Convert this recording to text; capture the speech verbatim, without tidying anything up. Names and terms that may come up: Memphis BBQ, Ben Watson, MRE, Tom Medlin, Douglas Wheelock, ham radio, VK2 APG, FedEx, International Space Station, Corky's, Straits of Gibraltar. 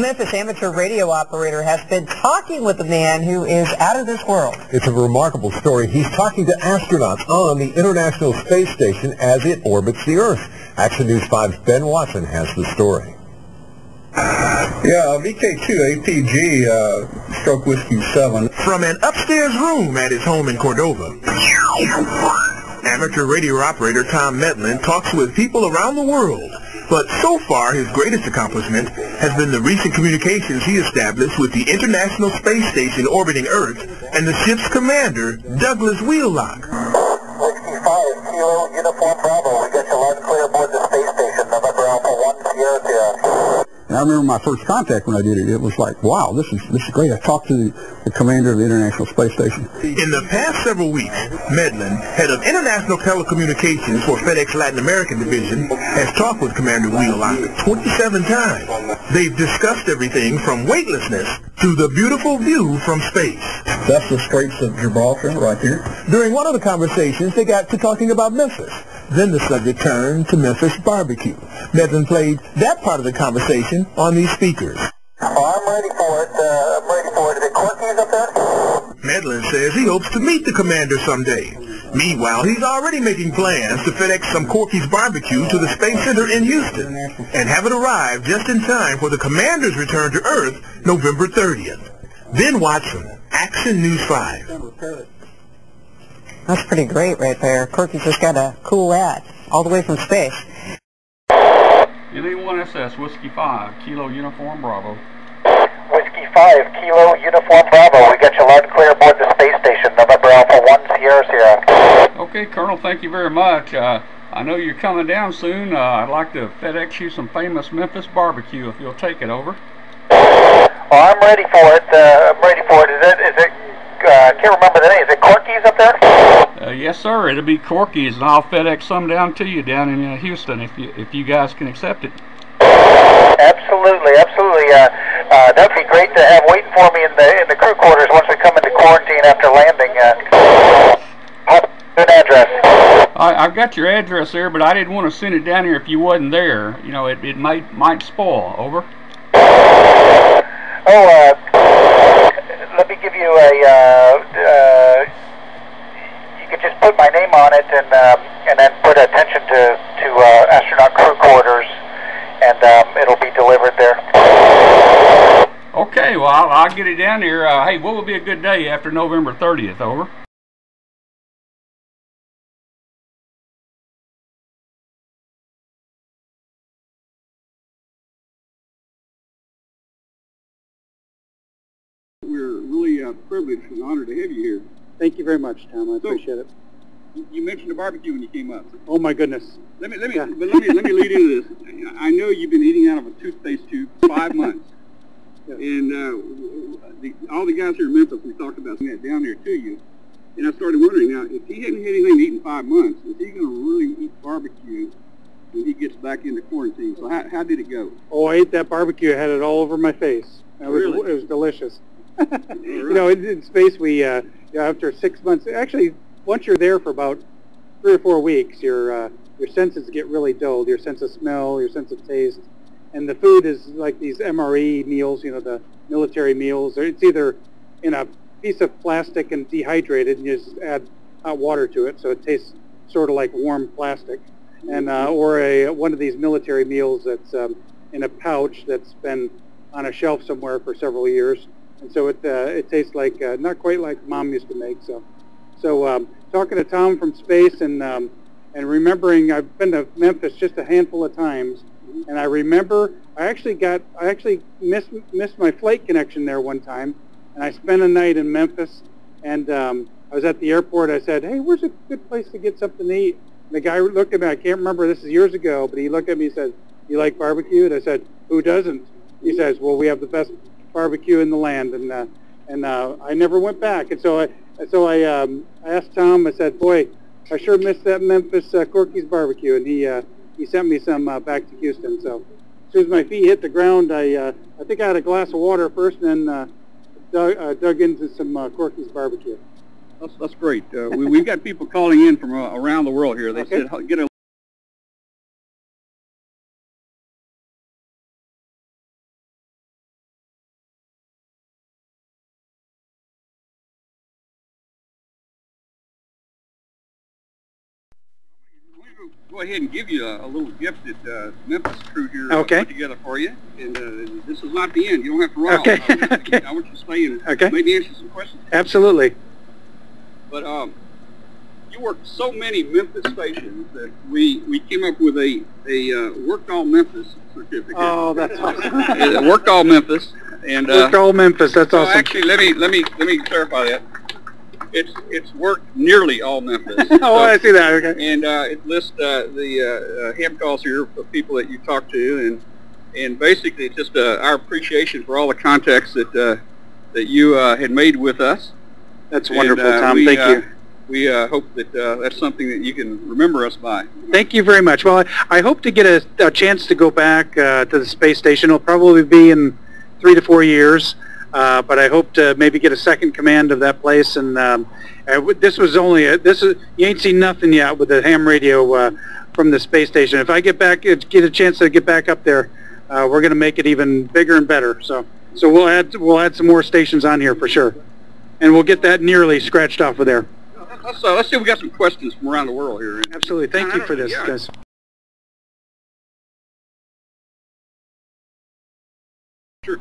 Memphis amateur radio operator has been talking with a man who is out of this world. It's a remarkable story. He's talking to astronauts on the International Space Station as it orbits the Earth. Action News five's Ben Watson has the story. Yeah, V K two A P G, uh, stroke whiskey seven. From an upstairs room at his home in Cordova, amateur radio operator Tom Medlin talks with people around the world. But so far, his greatest accomplishment has been the recent communications he established with the International Space Station orbiting Earth and the ship's commander, Douglas Wheelock. sixty-five, Kilo Uniform Bravo, we get you loud and clear aboard the space station, November Alpha one zero zero. And I remember my first contact when I did it, it was like, wow, this is, this is great. I talked to the, the commander of the International Space Station. In the past several weeks, Medlin, head of International Telecommunications for FedEx Latin American Division, has talked with Commander Wheelock twenty-seven times. They've discussed everything from weightlessness to the beautiful view from space. That's the Straits of Gibraltar right there. During one of the conversations, they got to talking about Memphis. Then the subject turned to Memphis barbecue. Medlin played that part of the conversation on these speakers. Oh, I'm ready for it. Uh, I'm ready for it. Is it Corky's up there? Medlin says he hopes to meet the commander someday. Meanwhile, he's already making plans to FedEx some Corky's barbecue to the Space Center in Houston and have it arrive just in time for the commander's return to Earth November thirtieth. Ben Watson, Action News five. That's pretty great right there. Corky's just got a cool ad all the way from space. L A one S S, Whiskey five, Kilo Uniform Bravo. Whiskey five, Kilo Uniform Bravo. We got you loud and clear aboard the space station, November Alpha one Sierra Sierra. Okay, Colonel, thank you very much. Uh, I know you're coming down soon. Uh, I'd like to FedEx you some famous Memphis barbecue if you'll take it over. Oh, I'm ready for it. Uh, I'm ready for it. Is it? Is it? I uh, can't remember the name. Is it Corky's up there? Uh, yes, sir. It'll be Corky's, and I'll FedEx some down to you down in uh, Houston if you if you guys can accept it. Absolutely, absolutely. Uh, uh, that'd be great to have waiting for me in the in the crew quarters once we come into quarantine after landing. Uh, good address. I, I've got your address there, but I didn't want to send it down here if you wasn't there. You know, it it might might spoil. Over. Oh. Uh, Let me give you a, uh, uh, you could just put my name on it and um, and then put attention to, to uh, astronaut crew quarters, and um, it'll be delivered there. Okay, well, I'll, I'll get it down here. Uh, hey, what would be a good day after November thirtieth? Over. We're really uh, privileged and honored to have you here. Thank you very much, Tom. I so, appreciate it. You mentioned the barbecue when you came up. Oh my goodness! Let me let me yeah. but let me let me lead into this. I know you've been eating out of a toothpaste tube for five months, yeah. and uh, the, all the guys here in Memphis, we talked about that down there to you. And I started wondering now if he hadn't had anything to eat in five months, is he going to really eat barbecue when he gets back into quarantine? So how how did it go? Oh, I ate that barbecue. I had it all over my face. It was really? It was delicious. You know, in, in space, we uh, you know, after six months, actually, once you're there for about three or four weeks, your uh, your senses get really dulled. Your sense of smell, your sense of taste, and the food is like these M R E meals. You know, the military meals. It's either in a piece of plastic and dehydrated, and you just add hot water to it, so it tastes sort of like warm plastic, and uh, or a one of these military meals that's um, in a pouch that's been on a shelf somewhere for several years. And so it uh, it tastes like uh, not quite like Mom used to make. So, so um, talking to Tom from space and um, and remembering, I've been to Memphis just a handful of times, and I remember I actually got I actually missed missed my flight connection there one time, and I spent a night in Memphis, and um, I was at the airport. I said, "Hey, where's a good place to get something to eat?" And the guy looked at me. I can't remember. This is years ago, but he looked at me and said, "You like barbecue?" And I said, "Who doesn't?" He says, "Well, we have the best barbecue in the land," and uh, and uh, I never went back. And so I so I um, asked Tom. I said, "Boy, I sure missed that Memphis uh, Corky's barbecue," and he uh, he sent me some uh, back to Houston. So as soon as my feet hit the ground, I uh, I think I had a glass of water first, and then uh, dug, uh, dug into some uh, Corky's barbecue. That's, that's great. Uh, we we've got people calling in from uh, around the world here. They okay. said, "Get a." go ahead and give you a, a little gift that uh, Memphis crew here okay. uh, put together for you. And uh, this is not the end. You don't have to roll. Okay. I, want okay. To, I want you to stay and okay. maybe answer some questions. Absolutely. But um, you worked so many Memphis stations that we, we came up with a, a uh, Worked All Memphis certificate. Oh, that's awesome. Worked All Memphis. And, uh, worked All Memphis. That's so awesome. Actually, let me, let me, let me clarify that. It's it's worked nearly all Memphis. oh, so, I see that. Okay. And uh, it lists uh, the uh, uh, ham calls here for people that you talk to, and and basically it's just uh, our appreciation for all the contacts that uh, that you uh, had made with us. That's wonderful, and, uh, Tom. We, Thank uh, you. We uh, hope that uh, that's something that you can remember us by. Thank you very much. Well, I, I hope to get a, a chance to go back uh, to the space station. It'll probably be in three to four years. Uh, but I hope to maybe get a second command of that place, and um, I w this was only a, this is you ain't seen nothing yet with the ham radio uh, from the space station. If I get back, get a chance to get back up there, uh, we're going to make it even bigger and better. So, so we'll add we'll add some more stations on here for sure, and we'll get that nearly scratched off of there. Let's uh, let's see if we got some questions from around the world here. Absolutely, thank you for this, yeah. guys. Sure.